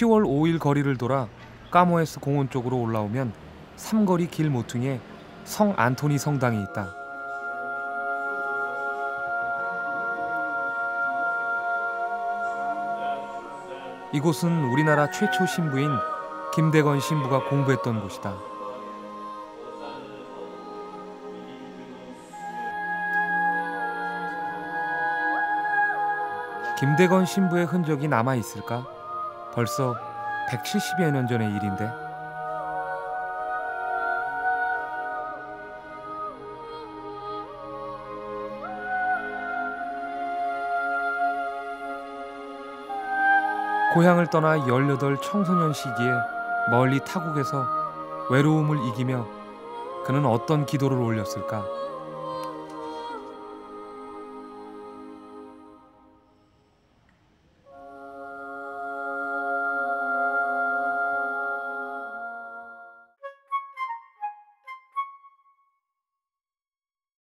10월 5일 거리를 돌아 까모에스 공원 쪽으로 올라오면 삼거리 길 모퉁이에 성 안토니 성당이 있다. 이곳은 우리나라 최초 신부인 김대건 신부가 공부했던 곳이다. 김대건 신부의 흔적이 남아있을까? 벌써 170여 년 전의 일인데. 고향을 떠나 18 청소년 시기에 멀리 타국에서 외로움을 이기며 그는 어떤 기도를 올렸을까?